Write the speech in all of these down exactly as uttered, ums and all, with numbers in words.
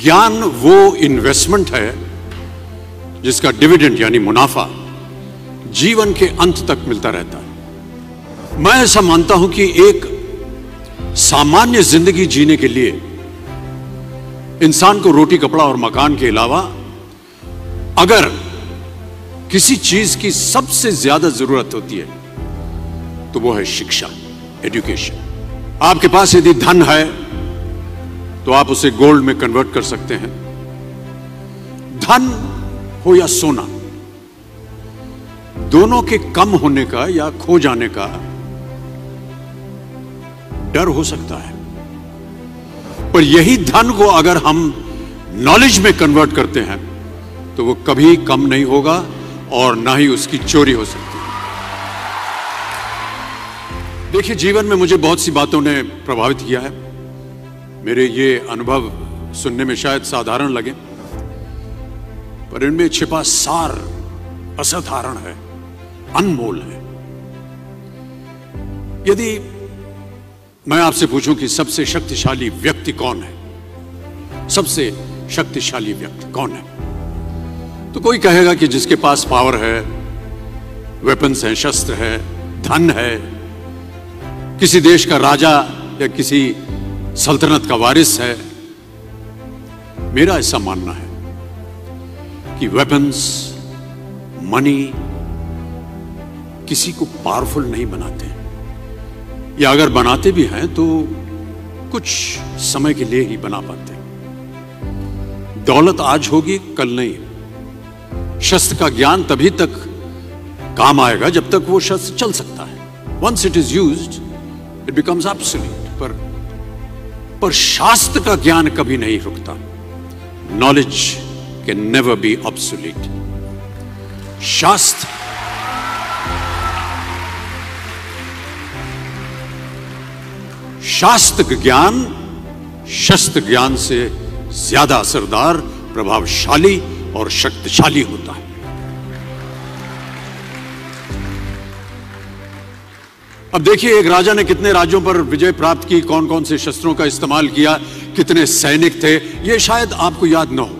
ज्ञान वो इन्वेस्टमेंट है जिसका डिविडेंड यानी मुनाफा जीवन के अंत तक मिलता रहता है। मैं ऐसा मानता हूं कि एक सामान्य जिंदगी जीने के लिए इंसान को रोटी कपड़ा और मकान के अलावा अगर किसी चीज की सबसे ज्यादा जरूरत होती है तो वो है शिक्षा, एजुकेशन। आपके पास यदि धन है तो आप उसे गोल्ड में कन्वर्ट कर सकते हैं, धन हो या सोना, दोनों के कम होने का या खो जाने का डर हो सकता है, पर यही धन को अगर हम नॉलेज में कन्वर्ट करते हैं तो वो कभी कम नहीं होगा और ना ही उसकी चोरी हो सकती है। देखिए, जीवन में मुझे बहुत सी बातों ने प्रभावित किया है। मेरे ये अनुभव सुनने में शायद साधारण लगे, पर इनमें छिपा सार असाधारण है, अनमोल है। यदि मैं आपसे पूछूं कि सबसे शक्तिशाली व्यक्ति कौन है, सबसे शक्तिशाली व्यक्ति कौन है, तो कोई कहेगा कि जिसके पास पावर है, वेपन्स हैं, शस्त्र है, धन है, किसी देश का राजा या किसी सल्तनत का वारिस है। मेरा ऐसा मानना है कि वेपन्स, मनी किसी को पावरफुल नहीं बनाते, या अगर बनाते भी हैं तो कुछ समय के लिए ही बना पाते। दौलत आज होगी, कल नहीं। शस्त्र का ज्ञान तभी तक काम आएगा जब तक वो शस्त्र चल सकता है। Once it is used, it becomes absolute. पर पर शास्त्र का ज्ञान कभी नहीं रुकता। Knowledge can never be obsolete. शास्त्र शास्त्र ज्ञान शस्त्र ज्ञान से ज्यादा असरदार, प्रभावशाली और शक्तिशाली होता है। अब देखिए, एक राजा ने कितने राज्यों पर विजय प्राप्त की, कौन कौन से शस्त्रों का इस्तेमाल किया, कितने सैनिक थे, ये शायद आपको याद न हो।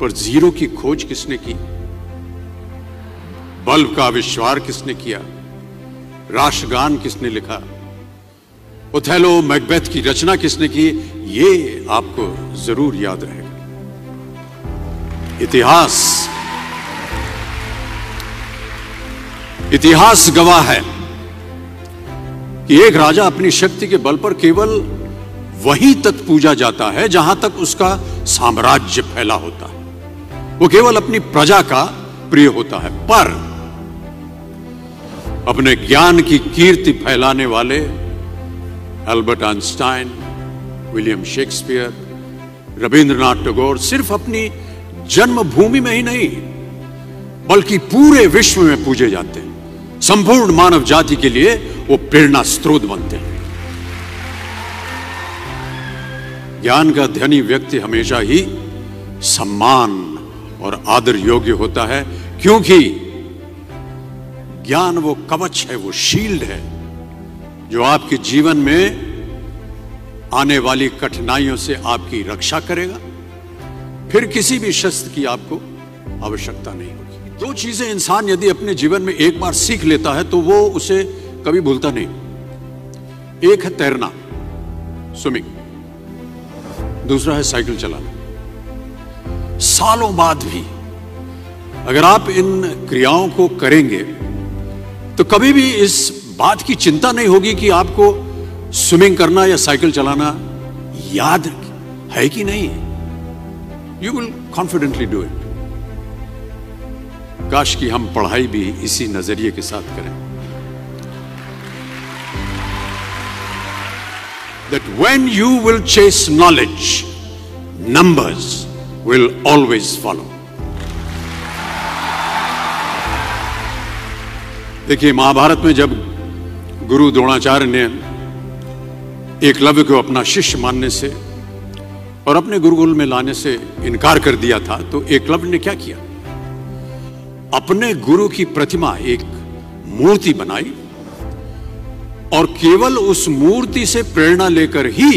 पर जीरो की खोज किसने की? बल्ब का आविष्कार किसने किया? राष्ट्रगान किसने लिखा? ओथेलो, मैकबेथ की रचना किसने की? ये आपको जरूर याद रहेगा। इतिहास इतिहास गवाह है कि एक राजा अपनी शक्ति के बल पर केवल वहीं तक पूजा जाता है जहां तक उसका साम्राज्य फैला होता है। वो केवल अपनी प्रजा का प्रिय होता है, पर अपने ज्ञान की कीर्ति फैलाने वाले Albert Einstein, William Shakespeare, Rabindranath Tagore सिर्फ अपनी जन्मभूमि में ही नहीं बल्कि पूरे विश्व में पूजे जाते हैं। संपूर्ण मानव जाति के लिए वो प्रेरणा स्रोत बनते हैं। ज्ञान का धनी व्यक्ति हमेशा ही सम्मान और आदर योग्य होता है, क्योंकि ज्ञान वो कवच है, वो शील्ड है जो आपके जीवन में आने वाली कठिनाइयों से आपकी रक्षा करेगा। फिर किसी भी शस्त्र की आपको आवश्यकता नहीं होगी। दो चीजें इंसान यदि अपने जीवन में एक बार सीख लेता है तो वो उसे कभी भूलता नहीं। एक है तैरना, स्विमिंग, दूसरा है साइकिल चलाना। सालों बाद भी अगर आप इन क्रियाओं को करेंगे तो कभी भी इस बात की चिंता नहीं होगी कि आपको स्विमिंग करना या साइकिल चलाना याद है कि नहीं। You will confidently do it. काश कि हम पढ़ाई भी इसी नजरिए के साथ करें। That when you will chase knowledge, numbers will always follow. देखिए, महाभारत में जब गुरु द्रोणाचार्य ने एकलव्य को अपना शिष्य मानने से और अपने गुरुकुल में लाने से इनकार कर दिया था, तो एकलव्य ने क्या किया? अपने गुरु की प्रतिमा, एक मूर्ति बनाई और केवल उस मूर्ति से प्रेरणा लेकर ही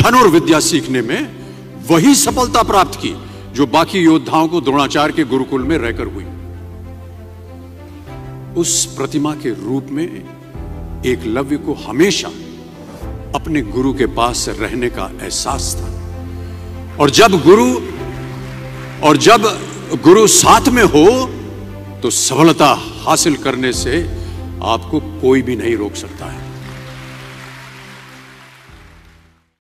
धनुर्विद्या सीखने में वही सफलता प्राप्त की जो बाकी योद्धाओं को द्रोणाचार्य के गुरुकुल में रहकर हुई। उस प्रतिमा के रूप में एकलव्य को हमेशा अपने गुरु के पास रहने का एहसास था, और जब गुरु और जब गुरु साथ में हो तो सफलता हासिल करने से आपको कोई भी नहीं रोक सकता है।